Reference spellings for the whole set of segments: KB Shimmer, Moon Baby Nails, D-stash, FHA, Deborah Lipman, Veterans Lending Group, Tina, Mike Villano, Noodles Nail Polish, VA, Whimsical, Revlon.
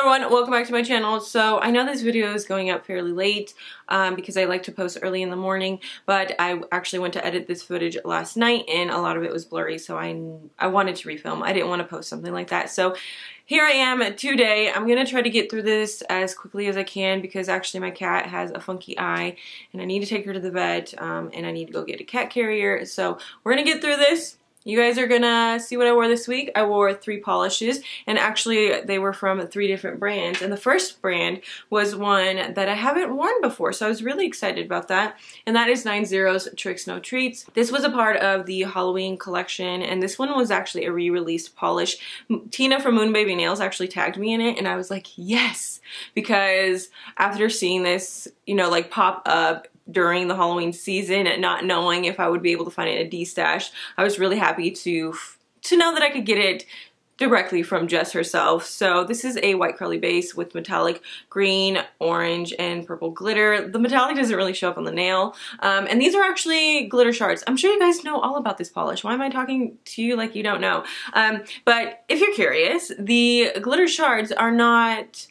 Hello everyone, welcome back to my channel. So I know this video is going up fairly late because I like to post early in the morning, but I actually went to edit this footage last night and a lot of it was blurry, so I wanted to refilm. I didn't want to post something like that. So here I am today. I'm going to try to get through this as quickly as I can because actually my cat has a funky eye and I need to take her to the vet and I need to go get a cat carrier. So we're going to get through this. You guys are gonna see what I wore this week. I wore 3 polishes, and actually they were from 3 different brands. And the first brand was one that I haven't worn before, so I was really excited about that. And that is 90's Tricks No Treats. This was a part of the Halloween collection, and this one was actually a re-released polish. Tina from Moon Baby Nails actually tagged me in it, and I was like, yes! Because after seeing this, you know, like pop up during the Halloween season and not knowing if I would be able to find it in a D-stash, I was really happy to know that I could get it directly from Jess herself. So this is a white curly base with metallic green, orange, and purple glitter. The metallic doesn't really show up on the nail. And these are actually glitter shards. I'm sure you guys know all about this polish. Why am I talking to you like you don't know? But if you're curious, the glitter shards are not...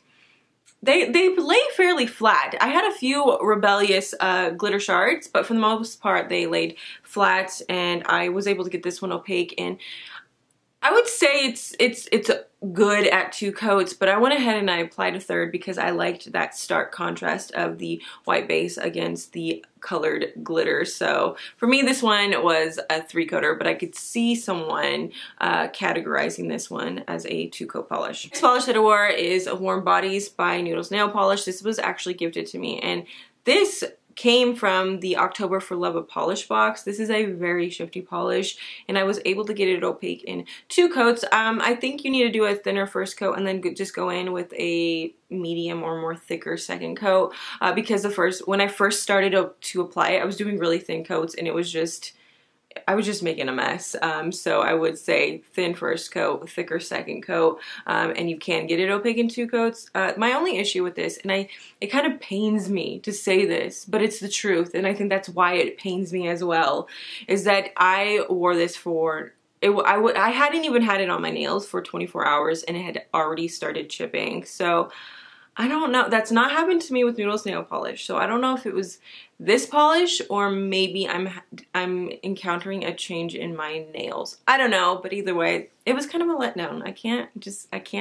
They lay fairly flat. I had a few rebellious glitter shards, but for the most part they laid flat, and I was able to get this one opaque, and I would say it's good at 2 coats, but I went ahead and I applied a 3rd because I liked that stark contrast of the white base against the colored glitter. So for me, this one was a 3-coater, but I could see someone categorizing this one as a 2-coat polish. This polish that I wore is Warm Bodies by Noodles Nail Polish. This was actually gifted to me, and this came from the October for Love of Polish box. This is a very shifty polish, and I was able to get it opaque in 2 coats. I think you need to do a thinner first coat and then just go in with a medium or more thicker second coat because when I first started to apply it, I was doing really thin coats and it was just... I was just making a mess, so I would say thin first coat, thicker second coat, and you can get it opaque in 2 coats. My only issue with this, and it kind of pains me to say this, but it's the truth, and I think that's why it pains me as well, is that I wore this for... I hadn't even had it on my nails for 24 hours, and it had already started chipping, so... I don't know. That's not happened to me with Noodles Nail Polish, so I don't know if it was this polish or maybe I'm encountering a change in my nails. I don't know, but either way, it was kind of a letdown. I can't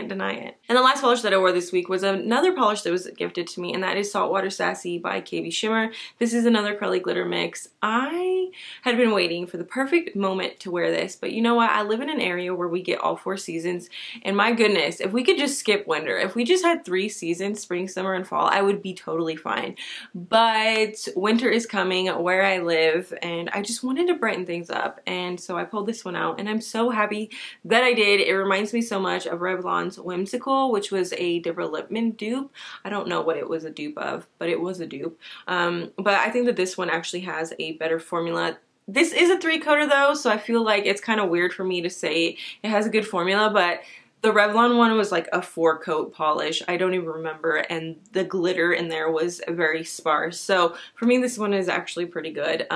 deny it. And the last polish that I wore this week was another polish that was gifted to me, and that is Saltwater Sassy by KB Shimmer. This is another curly glitter mix. I had been waiting for the perfect moment to wear this, but you know what? I live in an area where we get all 4 seasons, and my goodness, if we could just skip winter, if we just had 3 seasons, spring, summer, and fall, I would be totally fine. But winter is coming where I live, and I just wanted to brighten things up, and so I pulled this one out, and I'm so happy that I did. It reminds me so much of Revlon's Whimsical, which was a Deborah Lipman dupe. I don't know what it was a dupe of, but it was a dupe. But I think that this one actually has a better formula. This is a 3-coater though, so I feel like it's kind of weird for me to say it has a good formula, but the Revlon one was like a 4-coat polish. I don't even remember, and the glitter in there was very sparse. So for me, this one is actually pretty good.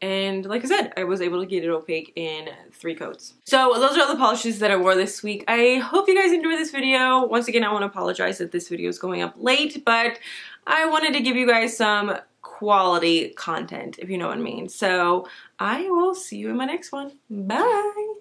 And like I said, I was able to get it opaque in 3 coats. So those are all the polishes that I wore this week. I hope you guys enjoyed this video. Once again, I want to apologize that this video is going up late, but I wanted to give you guys some quality content, if you know what I mean. So I will see you in my next one. Bye!